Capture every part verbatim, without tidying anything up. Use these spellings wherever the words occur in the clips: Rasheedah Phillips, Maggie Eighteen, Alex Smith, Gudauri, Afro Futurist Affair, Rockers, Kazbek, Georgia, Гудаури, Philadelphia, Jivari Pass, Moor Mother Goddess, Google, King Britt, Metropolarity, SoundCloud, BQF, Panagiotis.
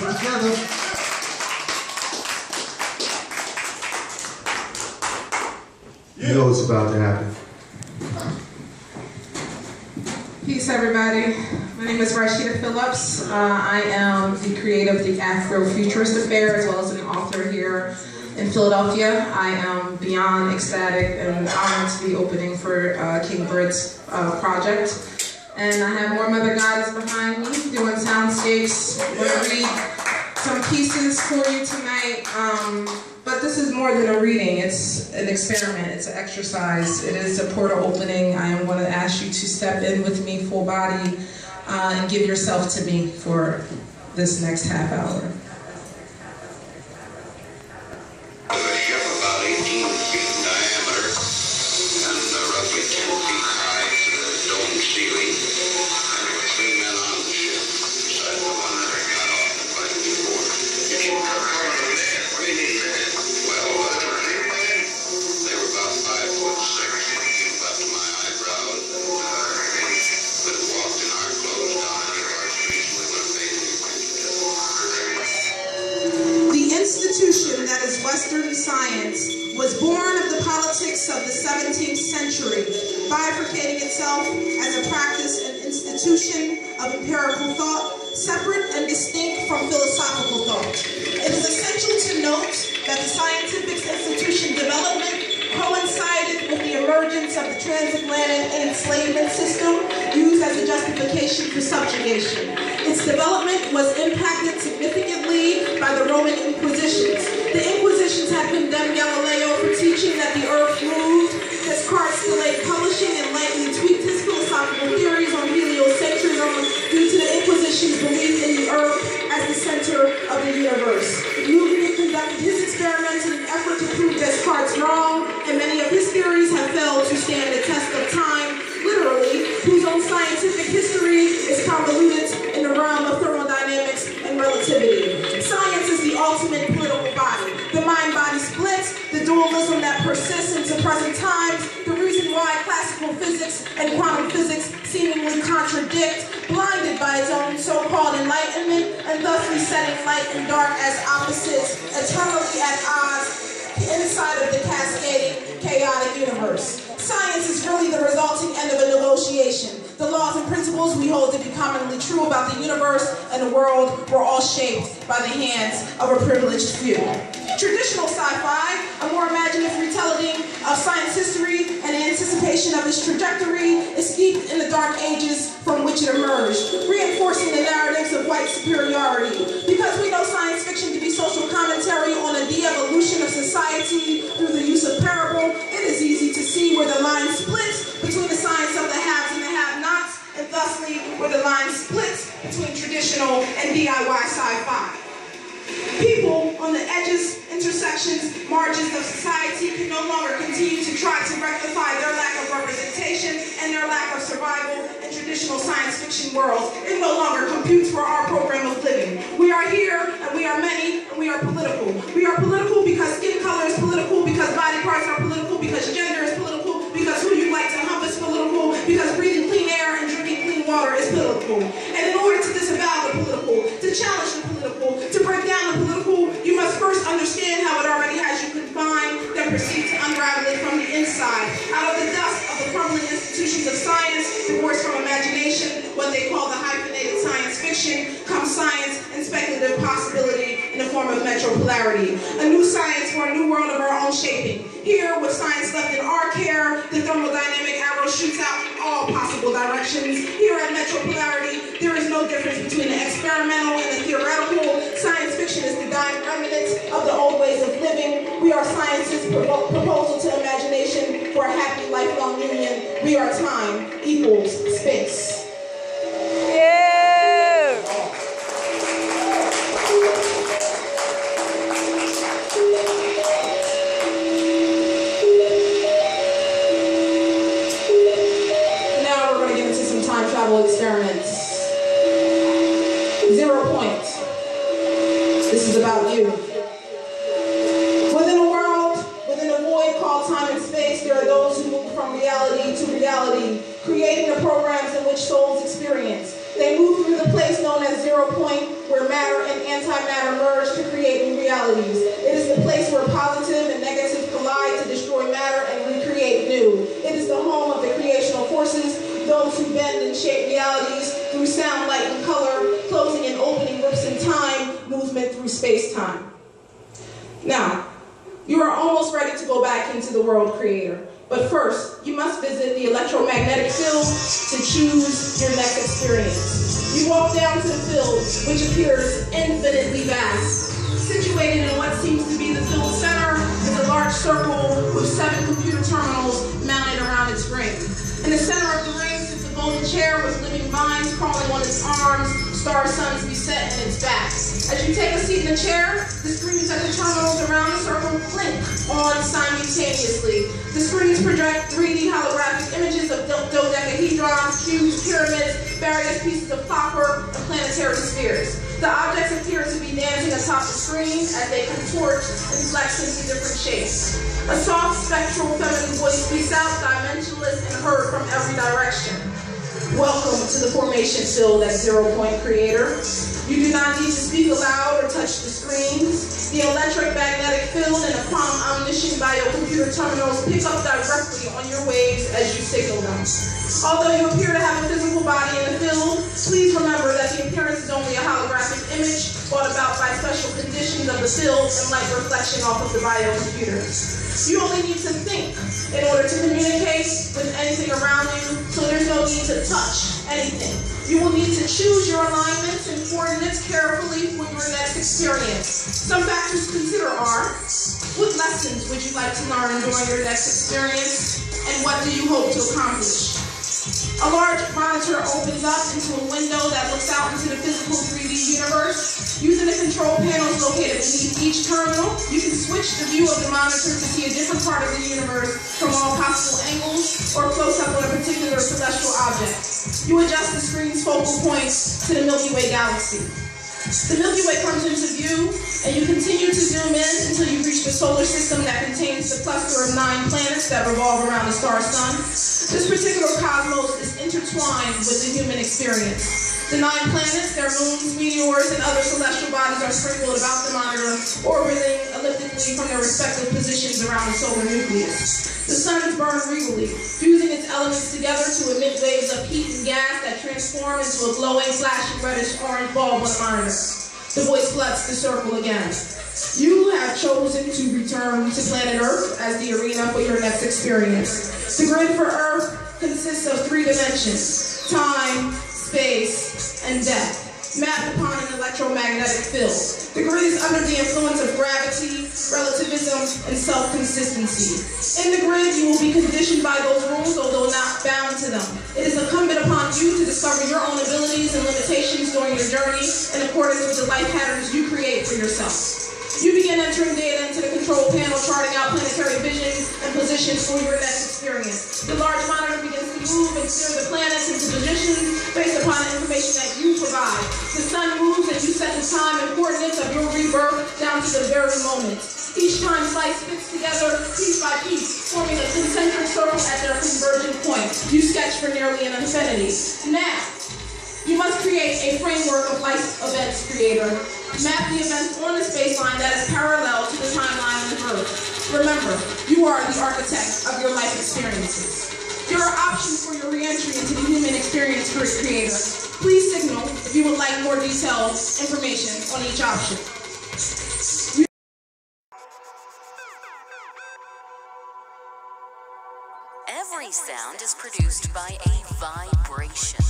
Give it together. You know what's about to happen. Peace, everybody. My name is Rasheedah Phillips. Uh, I am the creator of the Afro Futurist Affair, as well as an author here in Philadelphia. I am beyond ecstatic and honored to be opening for uh, King Britt's uh, project. And I have Moor Mother Goddess behind me doing soundscapes. We're going to read some pieces for you tonight. Um, but this is more than a reading. It's an experiment. It's an exercise. It is a portal opening. I am going to ask you to step in with me full body uh, and give yourself to me for this next half hour. Place known as zero point, where where matter and antimatter merge to create new realities. It is the place where positive and negative collide to destroy matter and recreate new. It is the home of the creational forces, those who bend and shape realities through sound, light, and color, closing and opening rips in time, movement through space-time. Now, you are almost ready to go back into the world creator. But first, you must visit the electromagnetic field to choose your next experience. You walk down to the field, which appears infinitely vast. Situated in what seems to be the field center is a large circle with seven computer terminals mounted around its ring. In the center of the ring sits a golden chair with living vines crawling on its arms, star suns beset in its back. As you take a seat in the chair, the screens at the terminals around the circle blink on simultaneously. The screens project three D holographic images of dodecahedrons, cubes, pyramids, various pieces of copper, and planetary spheres. The objects appear to be dancing atop the screen as they contort and flex into different shapes. A soft, spectral, feminine voice speaks out, dimensionless, and heard from every direction. Welcome to the formation field at Zero Point, Creator. You do not need to speak aloud or touch the screens. The electric magnetic field and the quantum omniscient biocomputer terminals pick up directly on your waves as you signal them. Although you appear to have a physical body in the field, please remember that the appearance is only a holographic image brought about by special conditions of the field and light reflection off of the biocomputers. You only need to think in order to communicate with anything around you, so there's no need to touch anything. You will need to choose your alignments and coordinates carefully for your next experience. Some factors to consider are, what lessons would you like to learn during your next experience, and what do you hope to accomplish? A large monitor opens up into a window that looks out into the physical three D universe. Using the control panels located beneath each terminal, you can switch the view of the monitor to see a different part of the universe from all possible angles or close up on a particular celestial object. You adjust the screen's focal point to the Milky Way galaxy. The Milky Way comes into view, and you continue to zoom in until you reach the solar system that contains the cluster of nine planets that revolve around the star sun. This particular cosmos is intertwined with the human experience. The nine planets, their moons, meteors, and other celestial bodies are sprinkled about the monitor, orbiting elliptically from their respective positions around the solar nucleus. The sun is burned regally, fusing its elements together to emit waves of heat and gas that transform into a glowing, flashing, reddish-orange bulb on the monitor. The voice floods the circle again. You have chosen to return to planet Earth as the arena for your next experience. The grid for Earth consists of three dimensions: time, space, and death, mapped upon an electromagnetic field. The grid is under the influence of gravity, relativism, and self-consistency. In the grid, you will be conditioned by those rules, although not bound to them. It is incumbent upon you to discover your own abilities and limitations during your journey in accordance with the life patterns you create for yourself. You begin entering data into the control panel, charting out planetary visions and positions for your next experience. The large monitor begins to move and steer the planets into positions based upon the information that you provide. The sun moves and you set the time and coordinates of your rebirth down to the very moment. Each time slice fits together, piece by piece, forming a concentric circle at their convergent point. You sketch for nearly an infinity. Now, you must create a framework of life events, Creator. Map the events on the space line that is parallel to the timeline of the Earth. Remember, you are the architect of your life experiences. There are options for your re-entry into the human experience for Creator. Please signal if you would like more detailed information on each option. Every sound is produced by a vibration.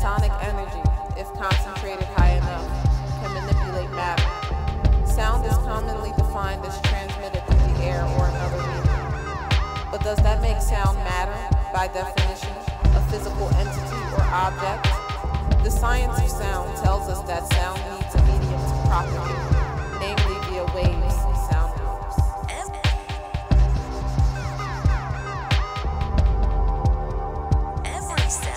Sonic energy, if concentrated high enough, can manipulate matter. Sound is commonly defined as transmitted through the air or another medium. But does that make sound matter, by definition, a physical entity or object? The science of sound tells us that sound needs a medium to propagate, namely via waves and sound waves. Every sound.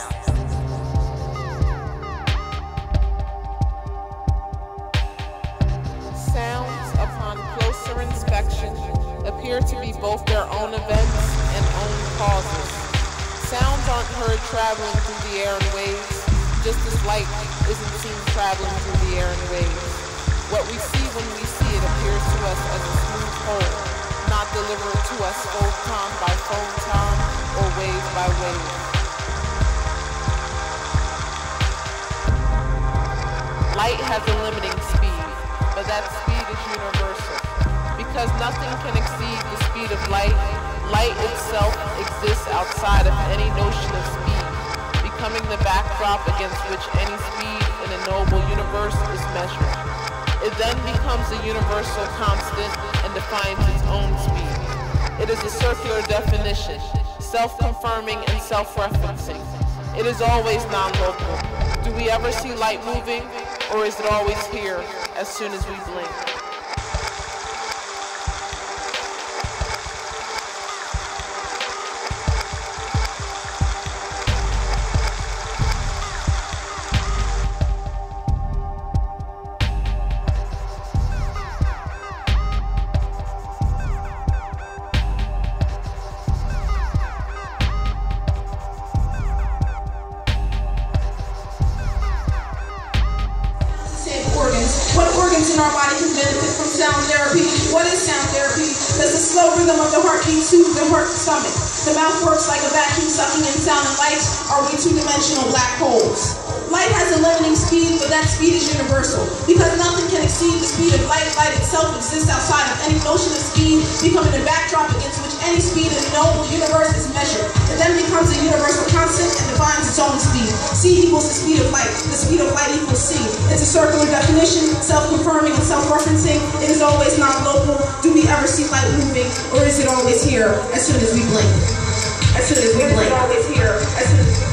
appear to be both their own events and own causes. Sounds aren't heard traveling through the air in waves, just as light isn't seen traveling through the air in waves. What we see when we see it appears to us as a smooth whole, not delivered to us photon by photon or wave by wave. Light has a limiting speed, but that speed is universal. Because nothing can exceed the speed of light, light itself exists outside of any notion of speed, becoming the backdrop against which any speed in a knowable universe is measured. It then becomes a universal constant and defines its own speed. It is a circular definition, self-confirming and self-referencing. It is always non-local. Do we ever see light moving? Or is it always here as soon as we blink? Circular definition, self-confirming and self-referencing. It is always non-local. Do we ever see light moving, or is it always here as soon as we blink? As soon as we blink. It's always here as soon as we blink.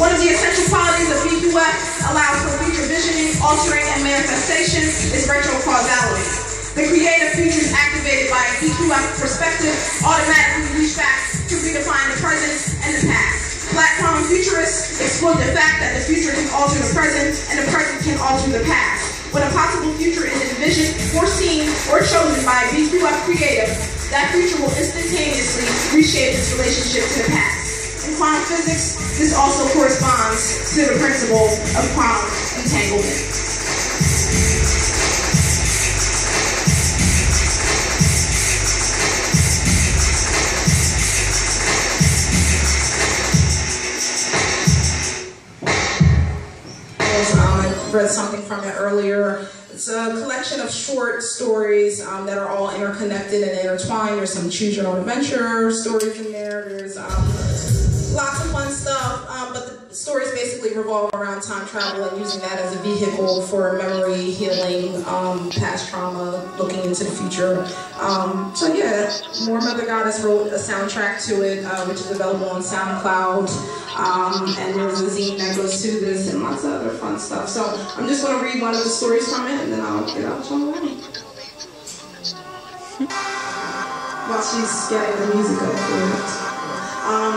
One of the essential qualities of B Q F allows for future visioning, altering, and manifestation is virtual causality. The creative features activated by an B Q F perspective automatically reach back to redefine the present and the past. Platform futurists explore the fact that the future can alter the present and the present can alter the past. When a possible future is envisioned, foreseen, or chosen by a B Q F creative, that future will instantaneously reshape its relationship to the past. In quantum physics, this also corresponds to the principle of quantum entanglement. Read something from it earlier. It's a collection of short stories um, that are all interconnected and intertwined. There's some choose your own adventure stories in there. There's um, lots of fun stuff, um, but the stories basically revolve around time travel and using that as a vehicle for memory, healing, um, past trauma, looking into the future. Um, so yeah, Moor Mother Goddess wrote a soundtrack to it, uh, which is available on SoundCloud. Um, and there's a zine that goes to this and lots of other fun stuff. So I'm just going to read one of the stories from it and then I'll get out on the way. While she's getting the music up for it. Um,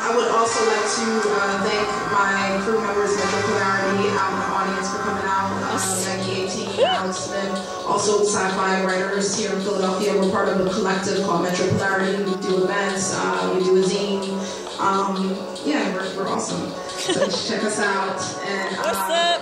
I would also like to uh, thank my crew members, Metropolarity, out in the audience for coming out, Maggie, A T, Alex Smith, also sci-fi writers here in Philadelphia. We're part of a collective called Metropolarity. We do events, uh, we do a zine. Um, yeah, we're, we're awesome. So check us out. And, uh, what's up?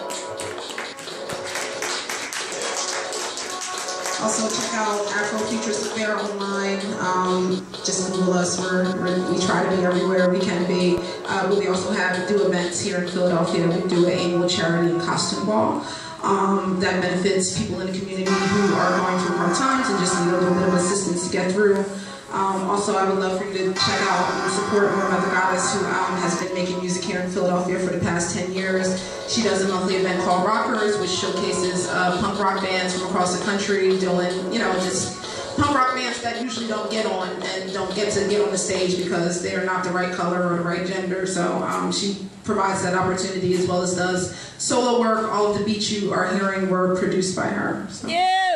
Also check out Afro Futurist Affair online. Um, just Google us. We're, we're, we try to be everywhere we can be. Uh, but we also have do events here in Philadelphia. We do an annual charity and costume ball um, that benefits people in the community who are going through hard times and just need a little bit of assistance to get through. Um, also, I would love for you to check out and support Moor Mother Goddess, who um, has been making music here in Philadelphia for the past ten years. She does a monthly event called Rockers, which showcases uh, punk rock bands from across the country doing, you know, just punk rock bands that usually don't get on and don't get to get on the stage because they are not the right color or the right gender. So um, she provides that opportunity as well as does solo work. All of the beats you are hearing were produced by her. So. Yeah.